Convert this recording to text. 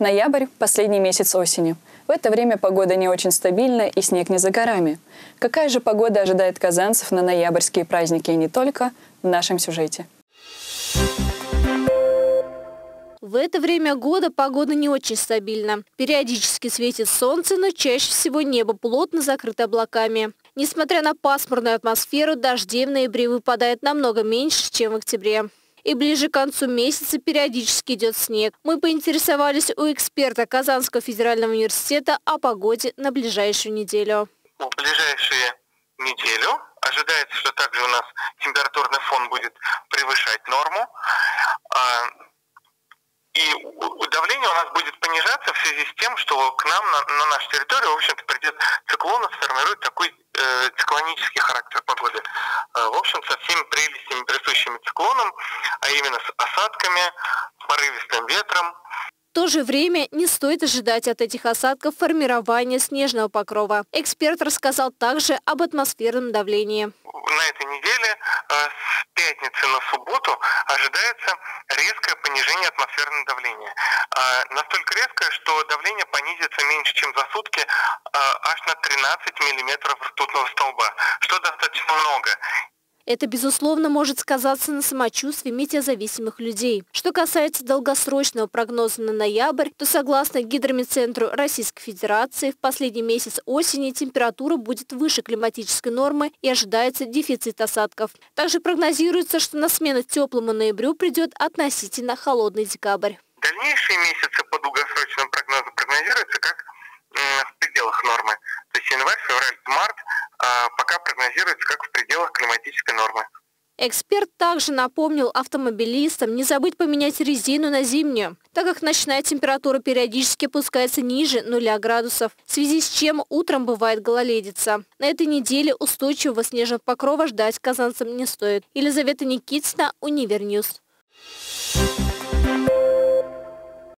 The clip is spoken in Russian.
Ноябрь – последний месяц осени. В это время погода не очень стабильна и снег не за горами. Какая же погода ожидает казанцев на ноябрьские праздники и не только, в нашем сюжете. В это время года погода не очень стабильна. Периодически светит солнце, но чаще всего небо плотно закрыто облаками. Несмотря на пасмурную атмосферу, дождей в ноябре выпадает намного меньше, чем в октябре. И ближе к концу месяца периодически идет снег. Мы поинтересовались у эксперта Казанского федерального университета о погоде на ближайшую неделю. В ближайшую неделю ожидается, что также у нас температурный фон будет превышать норму. И давление у нас будет понижаться в связи с тем, что к нам на нашу территорию, в общем-то, придет циклон и сформирует такой циклонический характер погоды. В общем, со всеми прелестями, присущими циклонам, а именно с осадками, с порывистым ветром. В то же время не стоит ожидать от этих осадков формирования снежного покрова. Эксперт рассказал также об атмосферном давлении. На этой неделе с пятницы на субботу ожидается резкое понижение атмосферного давления. Настолько резкое, что давление понизится меньше, чем за сутки, аж на 13 миллиметров ртутного столба, что достаточно много. Это, безусловно, может сказаться на самочувствии метеозависимых людей. Что касается долгосрочного прогноза на ноябрь, то, согласно Гидрометцентру Российской Федерации, в последний месяц осени температура будет выше климатической нормы и ожидается дефицит осадков. Также прогнозируется, что на смену теплому ноябрю придет относительно холодный декабрь. Дальнейшие месяцы по долгосрочному прогнозу прогнозируются как в пределах нормы. То есть январь, февраль, март пока прогнозируется как в пределах климатической нормы. Эксперт также напомнил автомобилистам не забыть поменять резину на зимнюю, так как ночная температура периодически опускается ниже 0 градусов, в связи с чем утром бывает гололедица. На этой неделе устойчивого снежного покрова ждать казанцам не стоит. Елизавета Никитина, Универньюс.